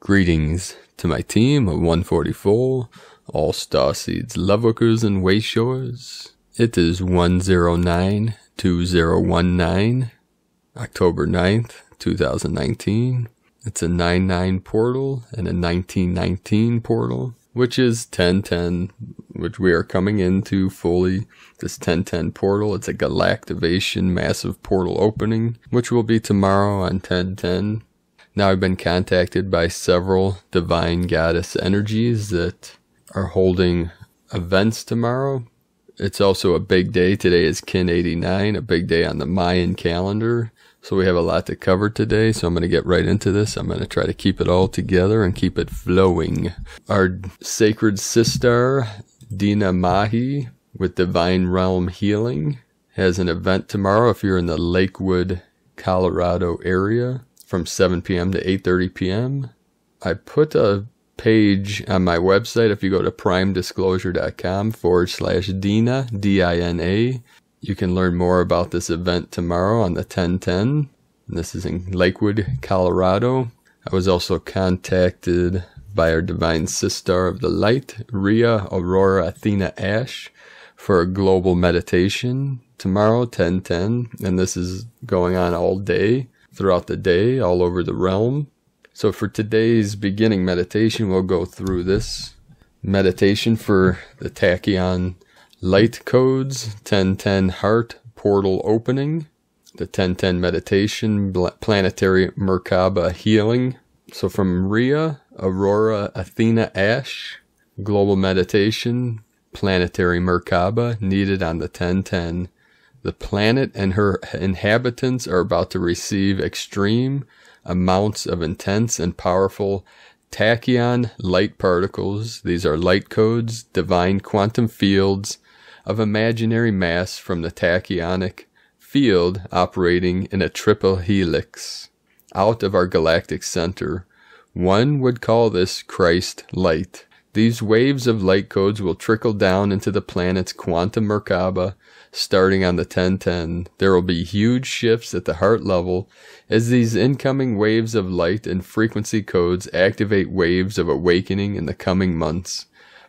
Greetings to my team of 144, all starseeds, loveworkers, and wayshores. It is 109-2019, October 9th, 2019. It's a 99 portal and a 1919 portal, which is 1010, which we are coming into fully. This 1010 portal, it's a Galactivation massive portal opening, which will be tomorrow on 1010. Now, I've been contacted by several divine goddess energies that are holding events tomorrow. It's also a big day. Today is KIN 89, a big day on the Mayan calendar. So we have a lot to cover today, so I'm going to get right into this. I'm going to try to keep it all together and keep it flowing. Our sacred sister, Dina Mahi, with Divine Realm Healing, has an event tomorrow if you're in the Lakewood, Colorado area, from 7 p.m. to 8:30 p.m. I put a page on my website. If you go to primedisclosure.com/Dina, D-I-N-A, you can learn more about this event tomorrow on the 1010. And this is in Lakewood, Colorado. I was also contacted by our Divine Sister of the Light, Rhea Aurora Athena Ash, for a global meditation tomorrow, 1010. And this is going on all day, throughout the day, all over the realm. So for today's beginning meditation, we'll go through this meditation for the tachyon light codes, 1010 heart portal opening, the 1010 meditation, planetary Merkaba healing. So from Rhea Aurora Athena Ash, global meditation, planetary Merkaba needed on the 1010. The planet and her inhabitants are about to receive extreme amounts of intense and powerful tachyon light particles. These are light codes, divine quantum fields of imaginary mass from the tachyonic field operating in a triple helix out of our galactic center. One would call this Christ light. These waves of light codes will trickle down into the planet's quantum Merkaba starting on the 1010. There will be huge shifts at the heart level as these incoming waves of light and frequency codes activate waves of awakening in the coming months,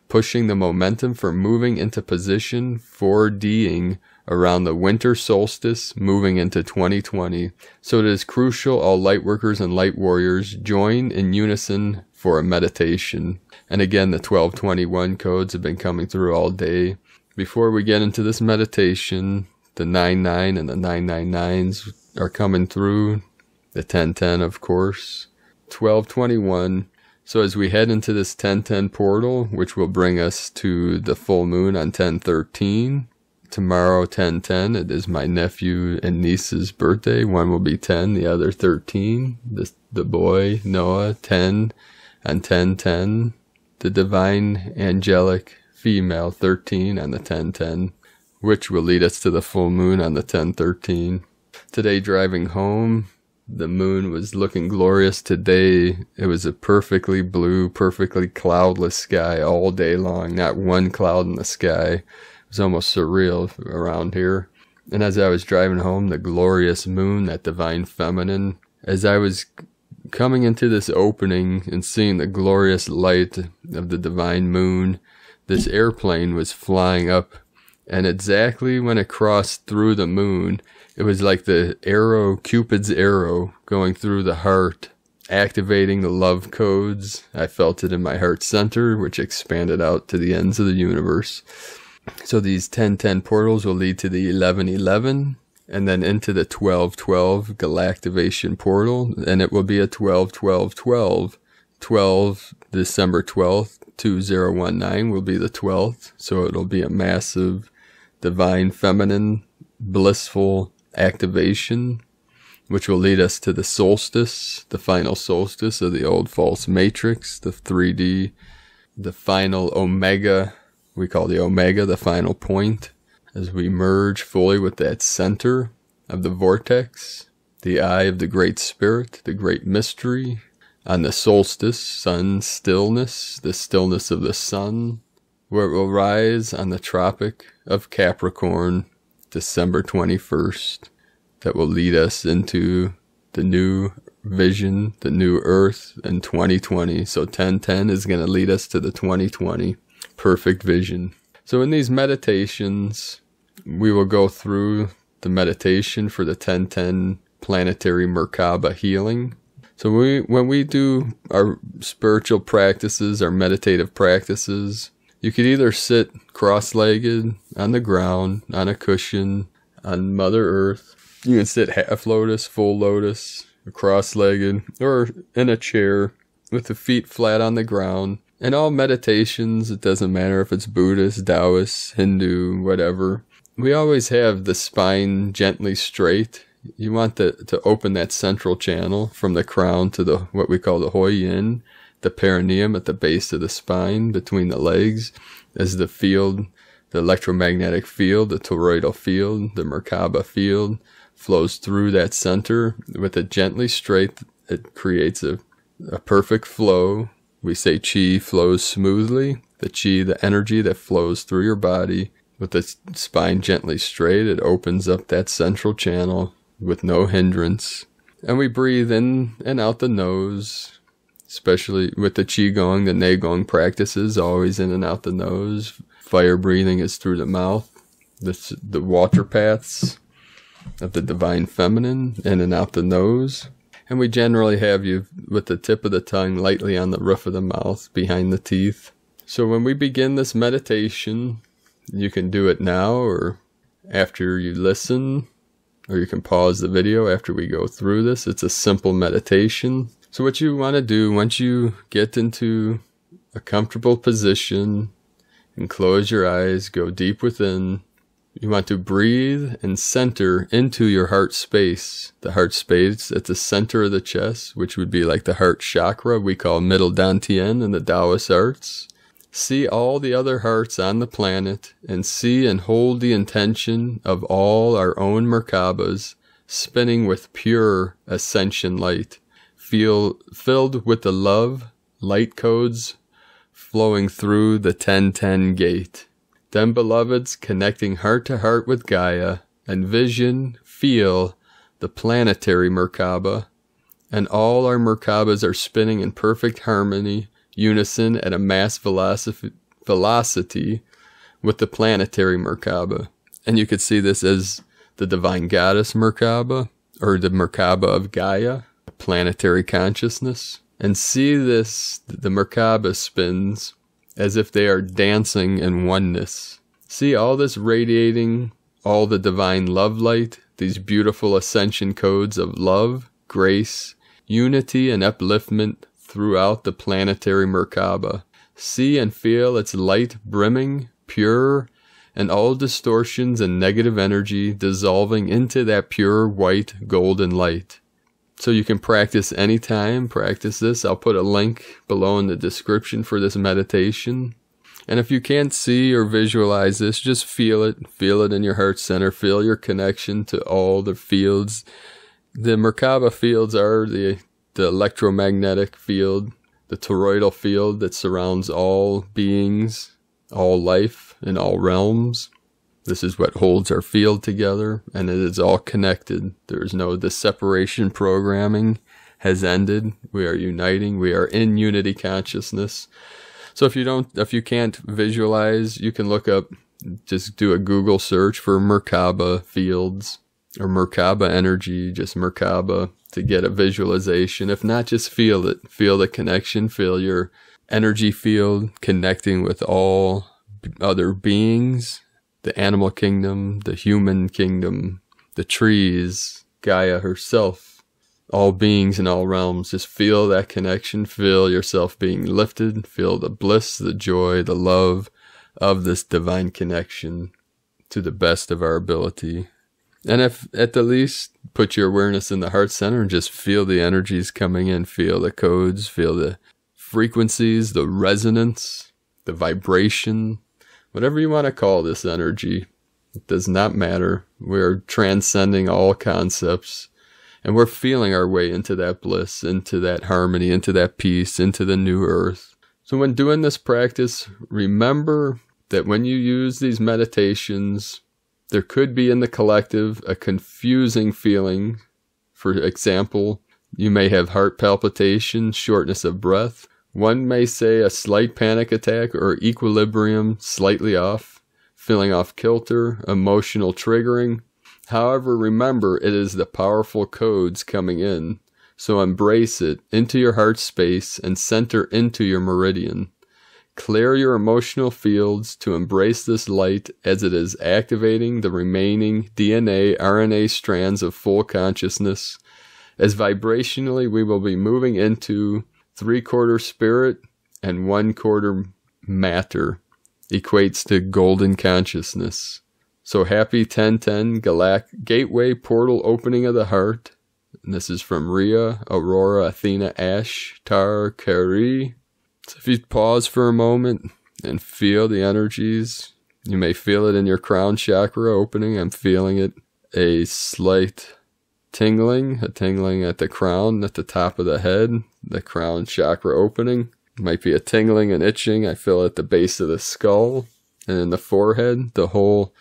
pushing the momentum for moving into position 4D'ing around the winter solstice moving into 2020. So it is crucial all lightworkers and light warriors join in unison for a meditation. And again, the 1221 codes have been coming through all day. Before we get into this meditation, the 99 and the 999s are coming through, the 1010 of course, 1221. So as we head into this 1010 portal, which will bring us to the full moon on 1013, tomorrow 1010, it is my nephew and niece's birthday. One will be 10, the other 13. The boy, Noah, 10, on 1010. The divine angelic female, 13, on the 1010, which will lead us to the full moon on the 1013. Today, driving home, the moon was looking glorious. Today, it was a perfectly blue, perfectly cloudless sky all day long, not one cloud in the sky. It was almost surreal around here. And as I was driving home, the glorious moon, that divine feminine, as I was coming into this opening and seeing the glorious light of the divine moon, this airplane was flying up, and exactly when it crossed through the moon, it was like the arrow, Cupid's arrow, going through the heart, activating the love codes. I felt it in my heart center, which expanded out to the ends of the universe. So these 1010 portals will lead to the 1111, and then into the 1212 Galactivation portal, and it will be a 12-12-12. 12 December 12th, 2019 will be the 12th, so it'll be a massive divine feminine blissful activation, which will lead us to the solstice, the final solstice of the old false matrix, the 3D, the final omega, we call the omega the final point, as we merge fully with that center of the vortex, the eye of the great spirit, the great mystery. On the solstice, sun stillness, the stillness of the sun, where it will rise on the Tropic of Capricorn, December 21st. That will lead us into the new vision, the new earth, and 2020. So 1010 is going to lead us to the 2020 perfect vision. So in these meditations, we will go through the meditation for the 1010 planetary Merkaba healing. So when we do our spiritual practices, our meditative practices, you could either sit cross-legged on the ground, on a cushion, on Mother Earth. You can sit half lotus, full lotus, cross-legged, or in a chair with the feet flat on the ground. In all meditations, it doesn't matter if it's Buddhist, Taoist, Hindu, whatever. We always have the spine gently straight. You want to open that central channel from the crown to the what we call the hui yin, the perineum at the base of the spine between the legs, as the field, the electromagnetic field, the toroidal field, the Merkaba field, flows through that center with a gently straight. It creates a perfect flow. We say qi flows smoothly. The qi, the energy that flows through your body, with the spine gently straight, it opens up that central channel with no hindrance. And we breathe in and out the nose, especially with the qigong, the Neigong practices, always in and out the nose. Fire breathing is through the mouth, the water paths of the divine feminine, in and out the nose. And we generally have you with the tip of the tongue lightly on the roof of the mouth, behind the teeth. So when we begin this meditation, you can do it now or after you listen, or you can pause the video after we go through this. It's a simple meditation. So what you want to do, once you get into a comfortable position and close your eyes, go deep within, you want to breathe and center into your heart space. The heart space at the center of the chest, which would be like the heart chakra we call middle Dantian in the Taoist arts. See all the other hearts on the planet and see and hold the intention of all our own Merkabas spinning with pure ascension light, filled with the love, light codes flowing through the 1010 gate. Then, beloveds, connecting heart to heart with Gaia, envision, feel the planetary Merkaba, and all our Merkabas are spinning in perfect harmony, unison at a mass velocity with the planetary Merkaba. And you could see this as the divine goddess Merkaba, or the Merkaba of Gaia, planetary consciousness. And see this, the Merkaba spins as if they are dancing in oneness. See all this radiating, all the divine love light, these beautiful ascension codes of love, grace, unity, and upliftment throughout the planetary Merkaba. See and feel its light brimming, pure, and all distortions and negative energy dissolving into that pure white golden light. So you can practice anytime, practice this. I'll put a link below in the description for this meditation. And if you can't see or visualize this, just feel it in your heart center, feel your connection to all the fields. The Merkaba fields are the electromagnetic field, the toroidal field that surrounds all beings, all life, in all realms. This is what holds our field together, and it is all connected. There is no, the separation programming has ended. We are uniting. We are in unity consciousness. So if you can't visualize, you can look up, just do a Google search for Merkaba fields or Merkaba energy, just Merkaba, to get a visualization. If not, just feel it. Feel the connection. Feel your energy field connecting with all other beings, the animal kingdom, the human kingdom, the trees, Gaia herself, all beings in all realms. Just feel that connection. Feel yourself being lifted. Feel the bliss, the joy, the love of this divine connection to the best of our ability. And if at the least, put your awareness in the heart center and just feel the energies coming in. Feel the codes, feel the frequencies, the resonance, the vibration, whatever you want to call this energy. It does not matter. We're transcending all concepts, and we're feeling our way into that bliss, into that harmony, into that peace, into the new earth. So when doing this practice, remember that when you use these meditations, there could be in the collective a confusing feeling. For example, You may have heart palpitations, shortness of breath. One may say a slight panic attack or equilibrium slightly off, feeling off kilter, emotional triggering. However, remember it is the powerful codes coming in, so embrace it into your heart space and center into your meridian. Clear your emotional fields to embrace this light as it is activating the remaining DNA, RNA strands of full consciousness. As vibrationally we will be moving into 3/4 spirit and 1/4 matter, equates to golden consciousness. So happy 1010 Galactic Gateway Portal Opening of the Heart. And this is from Rhea Aurora Athena Ash Tar Kari. So if you pause for a moment and feel the energies, you may feel it in your crown chakra opening. I'm feeling it, a slight tingling, a tingling at the crown, at the top of the head, the crown chakra opening. It might be a tingling and itching. I feel it at the base of the skull and in the forehead, the whole,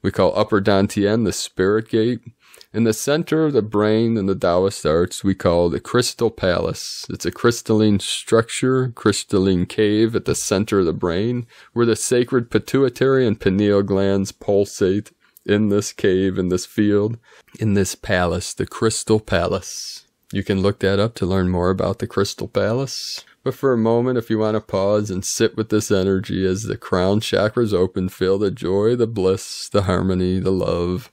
we call upper Dantian, the spirit gate. In the center of the brain in the Taoist arts, we call the crystal palace. It's a crystalline structure, crystalline cave at the center of the brain, where the sacred pituitary and pineal glands pulsate in this cave, in this field, in this palace, the crystal palace. You can look that up to learn more about the crystal palace. But for a moment, if you want to pause and sit with this energy as the crown chakras open, feel the joy, the bliss, the harmony, the love.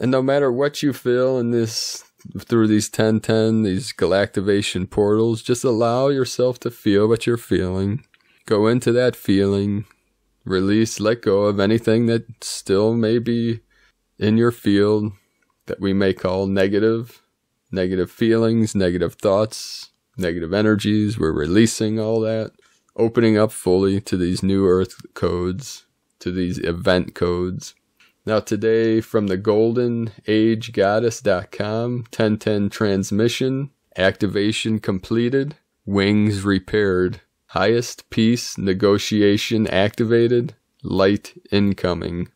And no matter what you feel in this, through these 1010, these Galactivation portals, just allow yourself to feel what you're feeling. Go into that feeling. Release, let go of anything that still may be in your field that we may call negative. Negative feelings, negative thoughts, negative energies. We're releasing all that. Opening up fully to these new earth codes, to these event codes. Now today, from the golden age goddess.com, 1010 transmission, activation completed, wings repaired, highest peace negotiation activated, light incoming.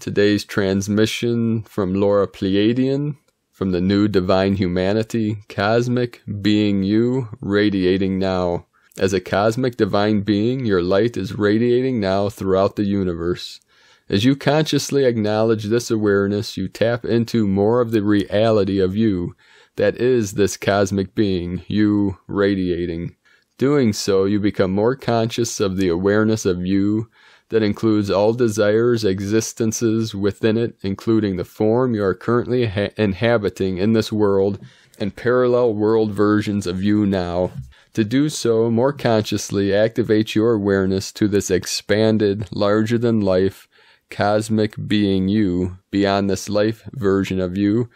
Today's transmission from Laura Pleiadian, from the new divine humanity, cosmic being you, radiating now. As a cosmic divine being, your light is radiating now throughout the universe. As you consciously acknowledge this awareness, you tap into more of the reality of you, that is this cosmic being, you radiating. Doing so, you become more conscious of the awareness of you that includes all desires, existences within it, including the form you are currently inhabiting in this world and parallel world versions of you now. To do so, more consciously activate your awareness to this expanded, larger-than-life, cosmic being you, beyond this life version of you,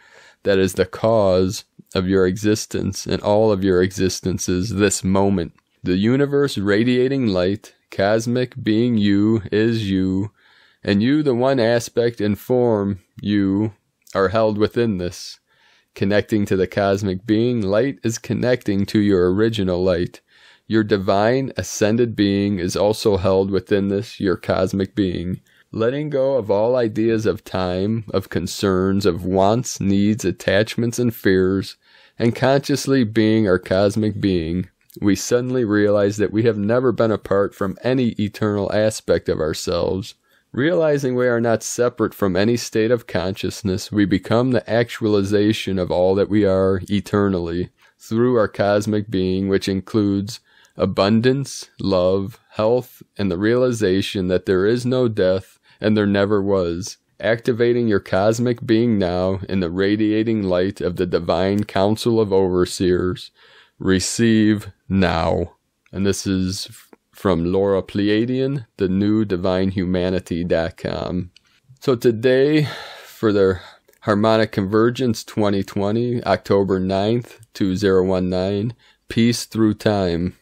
that is the cause of your existence and all of your existences this moment. The universe radiating light, cosmic being you is you, and you, the one aspect and form you, are held within this. Connecting to the cosmic being light is connecting to your original light. Your divine ascended being is also held within this, your cosmic being. Letting go of all ideas of time, of concerns, of wants, needs, attachments, and fears, and consciously being our cosmic being, we suddenly realize that we have never been apart from any eternal aspect of ourselves. Realizing we are not separate from any state of consciousness, we become the actualization of all that we are eternally, through our cosmic being, which includes abundance, love, health, and the realization that there is no death, and there never was. Activating your cosmic being now in the radiating light of the divine council of overseers. Receive now. And this is from Laura Pleiadian, the new divinehumanity.com. So today, for their Harmonic Convergence 2020, October 9th, 2019, Peace Through Time.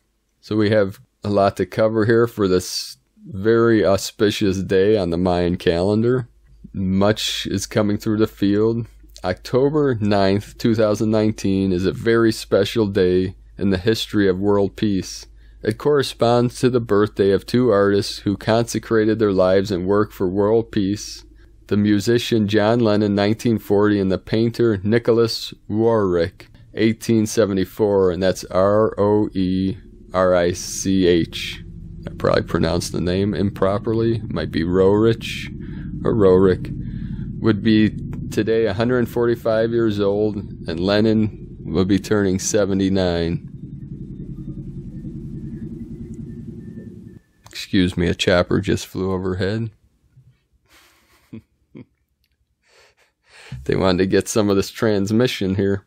So we have a lot to cover here for this very auspicious day on the Mayan calendar. Much is coming through the field. October 9th, 2019 is a very special day in the history of world peace. It corresponds to the birthday of two artists who consecrated their lives and work for world peace, the musician John Lennon, 1940, and the painter Nicholas Roerich, 1874, and that's R-O-E-R-I-C-H. I probably pronounced the name improperly. Might be Roerich or Roerich. Would be today 145 years old, and Lennon would be turning 79. Excuse me, a chopper just flew overhead. They wanted to get some of this transmission here.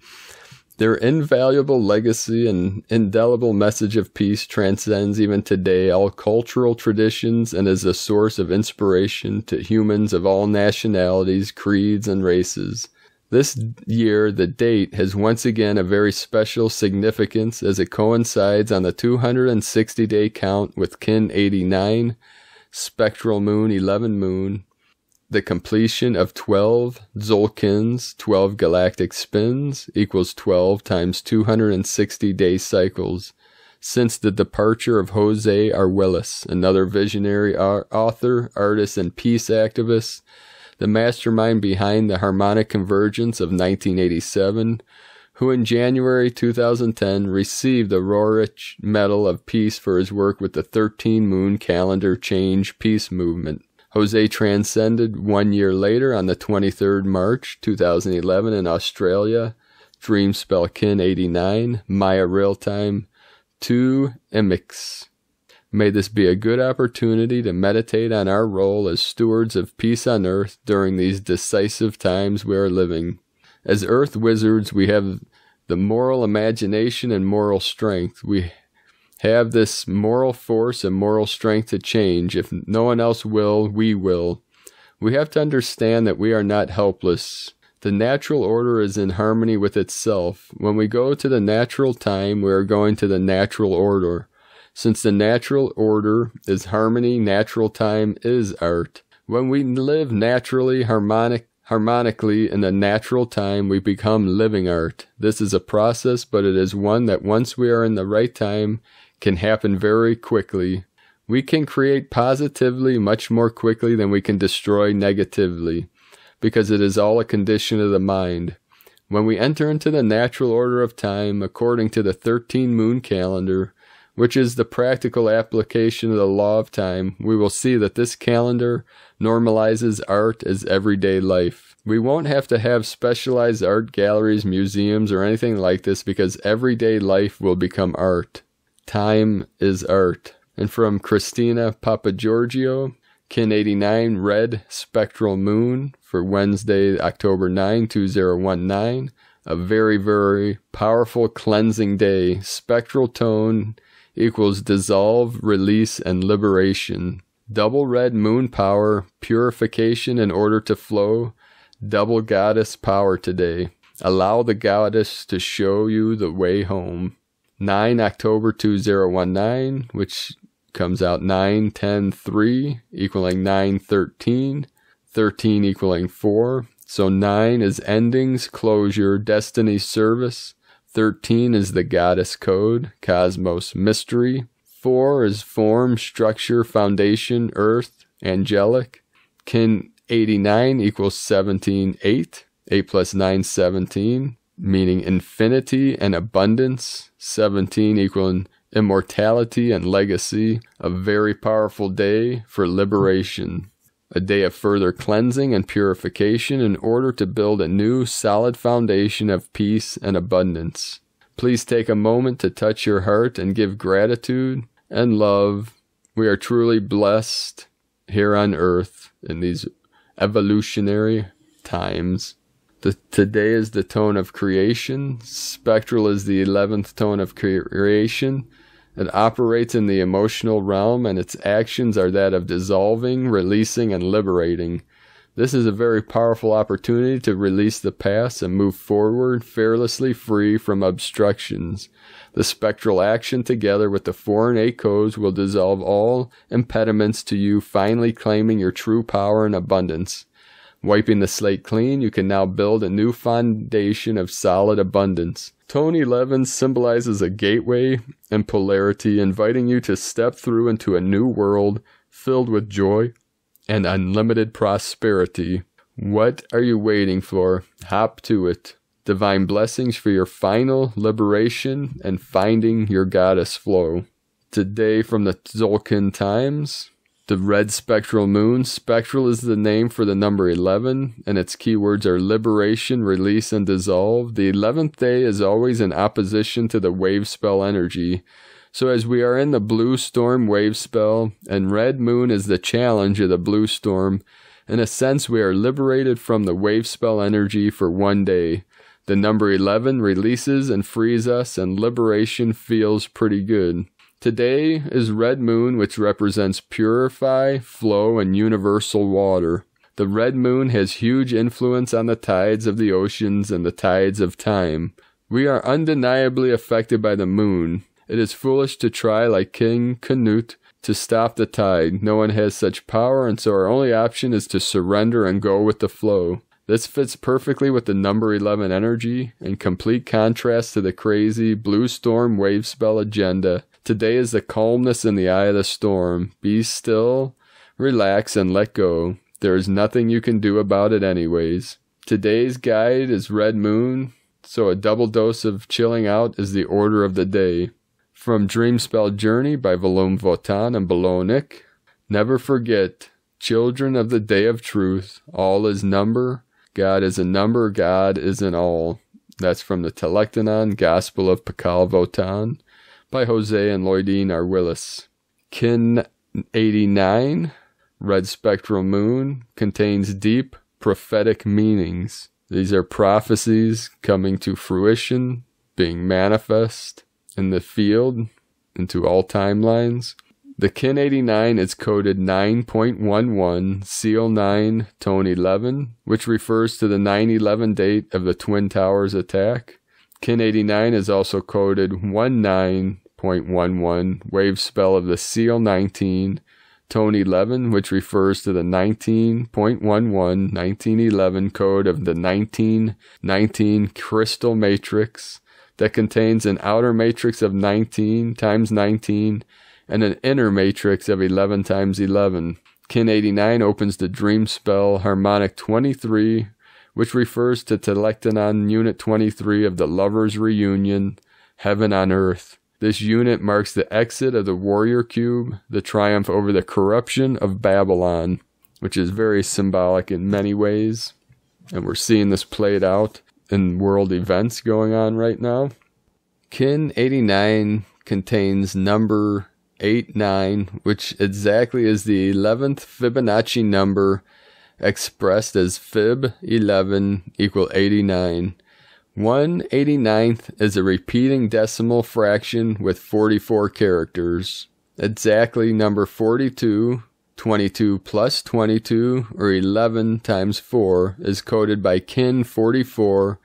Their invaluable legacy and indelible message of peace transcends even today all cultural traditions and is a source of inspiration to humans of all nationalities, creeds, and races. This year, the date has once again a very special significance as it coincides on the 260-day count with KIN 89, Spectral Moon 11 Moon, the completion of 12 Tzolkins, 12 galactic spins, equals 12 times 260-day cycles, since the departure of Jose Arguelles, another visionary author, artist, and peace activist, the mastermind behind the Harmonic Convergence of 1987, who in January 2010 received the Roerich Medal of Peace for his work with the 13 Moon Calendar Change Peace Movement. Jose transcended 1 year later on the 23rd March 2011 in Australia, Dreamspell KIN 89, Maya Realtime 2 Emix. May this be a good opportunity to meditate on our role as stewards of peace on Earth during these decisive times we are living. As Earth wizards, we have the moral imagination and moral strength. We have this moral force and moral strength to change. If no one else will, we will. We have to understand that we are not helpless. The natural order is in harmony with itself. When we go to the natural time, we are going to the natural order. Since the natural order is harmony, natural time is art. When we live naturally, harmonically in the natural time, we become living art. This is a process, but it is one that once we are in the right time, can happen very quickly. We can create positively much more quickly than we can destroy negatively, because it is all a condition of the mind. When we enter into the natural order of time, according to the 13 moon calendar, which is the practical application of the law of time, we will see that this calendar normalizes art as everyday life. We won't have to have specialized art galleries, museums, or anything like this because everyday life will become art. Time is art. And from Christina Papagiorgio, KIN 89 Red Spectral Moon for Wednesday, October 9, 2019. A very, very powerful cleansing day. Spectral tone equals dissolve, release, and liberation. Double red moon power, purification in order to flow. Double goddess power today. Allow the goddess to show you the way home. 9 October 2019, which comes out 9-10-3, equaling 9-13, 13 equaling 4. So 9 is endings, closure, destiny, service. 13 is the goddess code, cosmos, mystery. 4 is form, structure, foundation, earth, angelic. KIN 89 equals 17, 8. 8 plus 9, 17, meaning infinity and abundance. 17 equaling immortality and legacy. A very powerful day for liberation. A day of further cleansing and purification in order to build a new, solid foundation of peace and abundance. Please take a moment to touch your heart and give gratitude and love. We are truly blessed here on Earth in these evolutionary times. Today is the tone of creation. Spectral is the 11th tone of creation. It operates in the emotional realm, and its actions are that of dissolving, releasing, and liberating. This is a very powerful opportunity to release the past and move forward fearlessly, free from obstructions. The spectral action together with the foreign echoes will dissolve all impediments to you finally claiming your true power and abundance. Wiping the slate clean, you can now build a new foundation of solid abundance. Tone 11 symbolizes a gateway and polarity, inviting you to step through into a new world filled with joy and unlimited prosperity. What are you waiting for? Hop to it. Divine blessings for your final liberation and finding your goddess flow. Today from the Tzolkin Times, the red spectral moon. Spectral is the name for the number 11, and its keywords are liberation, release, and dissolve. The 11th day is always in opposition to the wave spell energy. So as we are in the blue storm wave spell, and red moon is the challenge of the blue storm, in a sense we are liberated from the wave spell energy for one day. The number 11 releases and frees us, and liberation feels pretty good. Today is red moon, which represents purify, flow, and universal water. The red moon has huge influence on the tides of the oceans and the tides of time. We are undeniably affected by the moon. It is foolish to try, like King Canute, to stop the tide. No one has such power, and so our only option is to surrender and go with the flow. This fits perfectly with the number 11 energy, in complete contrast to the crazy blue storm wave spell agenda. Today is the calmness in the eye of the storm. Be still, relax, and let go. There is nothing you can do about it anyways. Today's guide is red moon, so a double dose of chilling out is the order of the day. From Dreamspell Journey by Valum Votan and Bolon Ik. Never forget, children of the day of truth, all is number. God is a number, God is in all. That's from the Telektonon, Gospel of Pakal Votan, by Jose and Lloydine Arguelles. KIN 89, Red Spectral Moon, contains deep prophetic meanings. These are prophecies coming to fruition, being manifest in the field, into all timelines. The KIN 89 is coded 9.11, seal 9, tone 11, which refers to the 9/11 date of the Twin Towers attack. KIN 89 is also coded 19.11, wave spell of the seal 19, tone 11, which refers to the 19.11, 1911 code of the 1919 crystal matrix that contains an outer matrix of 19 times 19 and an inner matrix of 11 times 11. KIN 89 opens the dream spell harmonic 23, which refers to Telektonon Unit 23 of the Lover's Reunion, Heaven on Earth. This unit marks the exit of the Warrior Cube, the triumph over the corruption of Babylon, which is very symbolic in many ways. And we're seeing this played out in world events going on right now. KIN 89 contains number 89, which exactly is the 11th Fibonacci number, expressed as Fib 11 equal 89. 1/89th is a repeating decimal fraction with 44 characters. Exactly number 42, 22 plus 22, or 11 times 4, is coded by KIN 44,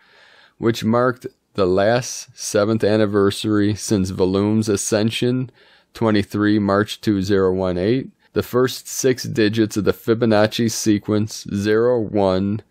which marked the last 7th anniversary since Volum's ascension, 23 March 2018. The first 6 digits of the Fibonacci sequence, 0, 1,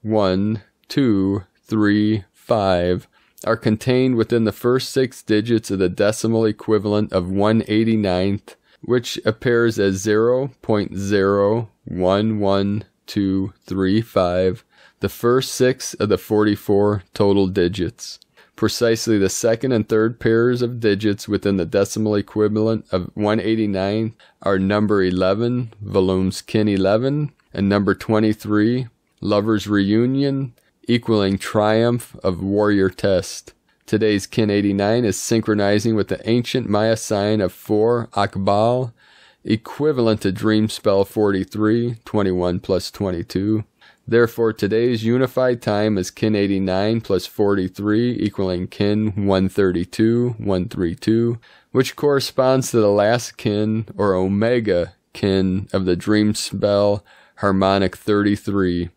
1, 2, 3, 5, are contained within the first 6 digits of the decimal equivalent of 1/89th, which appears as 0.011235, the first 6 of the 44 total digits. Precisely the second and third pairs of digits within the decimal equivalent of 1/89 are number 11, Volum's KIN 11, and number 23, Lover's Reunion, equaling Triumph of Warrior Test. Today's KIN 89 is synchronizing with the ancient Maya sign of 4, Akbal, equivalent to Dreamspell 43, 21 plus 22. Therefore, today's unified time is KIN 89 plus 43 equaling KIN 132, 132, which corresponds to the last KIN, or Omega KIN, of the dream spell harmonic 33.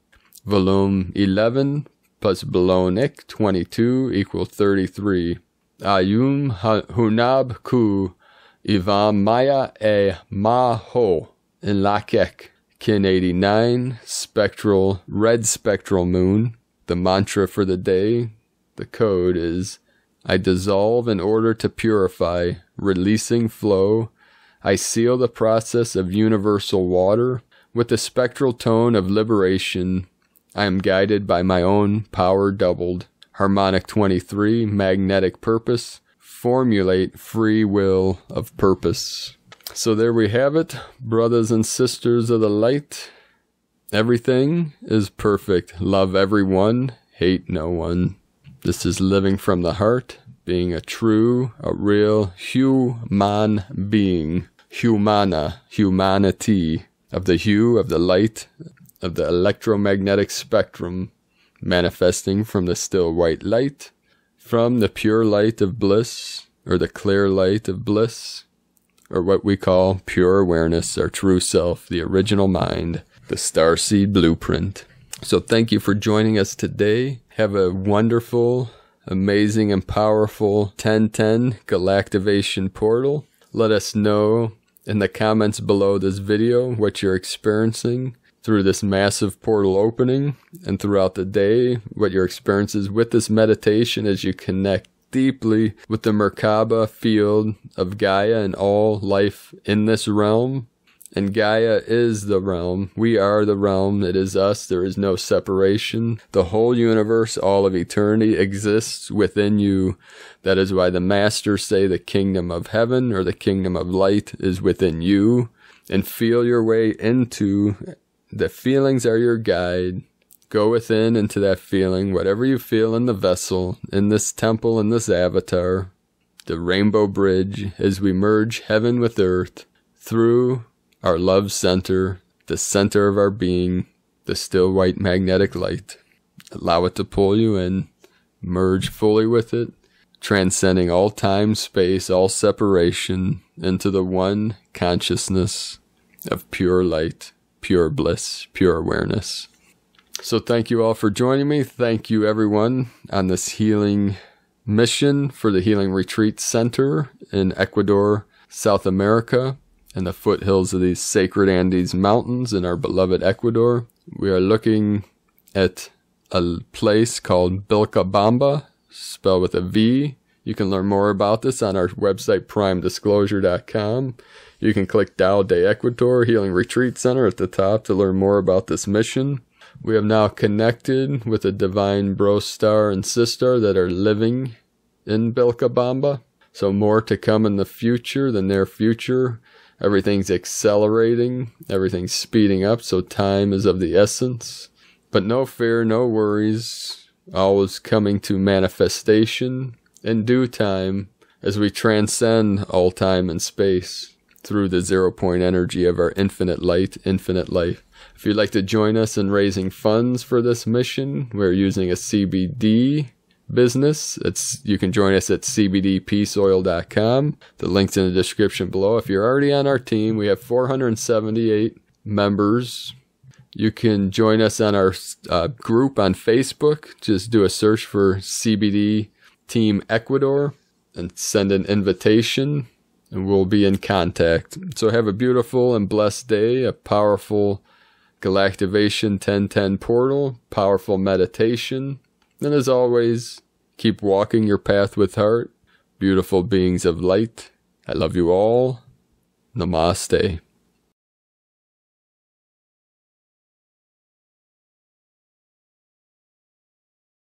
Volume 11 plus Bolon Ik 22 equal 33. Ayum Hunab Ku, Ivam Maya E Ma Ho, in Lakek. KIN 89, Spectral, Red Spectral Moon. The mantra for the day, the code is, I dissolve in order to purify, releasing flow. I seal the process of universal water with the spectral tone of liberation. I am guided by my own power doubled. Harmonic 23, Magnetic Purpose, Formulate Free Will of Purpose. So there we have it, brothers and sisters of the light. Everything is perfect. Love everyone, hate no one. This is living from the heart, being a true, a real human being. Humana, humanity, of the hue, of the light, of the electromagnetic spectrum, manifesting from the still white light, from the pure light of bliss, or the clear light of bliss, or what we call pure awareness, our true self, the original mind, the starseed blueprint. So thank you for joining us today. Have a wonderful, amazing, and powerful 1010 Galactivation portal. Let us know in the comments below this video what you're experiencing through this massive portal opening, and throughout the day, what your experience is with this meditation as you connect deeply with the Merkaba field of Gaia and all life in this realm. And Gaia is the realm. We are the realm. It is us. There is no separation. The whole universe, all of eternity, exists within you. That is why the masters say the kingdom of heaven or the kingdom of light is within you. And feel your way into... the feelings are your guide. Go within into that feeling, whatever you feel in the vessel, in this temple, in this avatar, the rainbow bridge, as we merge heaven with earth through our love center, the center of our being, the still white magnetic light. Allow it to pull you in, merge fully with it, transcending all time, space, all separation into the one consciousness of pure light, pure bliss, pure awareness. So thank you all for joining me. Thank you everyone on this healing mission for the Healing Retreat Center in Ecuador, South America, in the foothills of these sacred Andes mountains in our beloved Ecuador. We are looking at a place called Vilcabamba, spelled with a V. You can learn more about this on our website, primedisclosure.com. You can click Tao de Ecuador Healing Retreat Center at the top to learn more about this mission. We have now connected with a divine bro star and sister that are living in Vilcabamba. So more to come in the future, the near future. Everything's accelerating. Everything's speeding up. So time is of the essence. But no fear, no worries. Always coming to manifestation in due time, as we transcend all time and space through the 0 point energy of our infinite light, infinite life. If you'd like to join us in raising funds for this mission, we're using a CBD business. You can join us at cbdpeaceoil.com. The link's in the description below. If you're already on our team, we have 478 members. You can join us on our group on Facebook. Just do a search for CBD Team Ecuador and send an invitation, and we'll be in contact. So have a beautiful and blessed day, a powerful Galactivation 1010 portal, powerful meditation, and as always, keep walking your path with heart. Beautiful beings of light, I love you all. Namaste.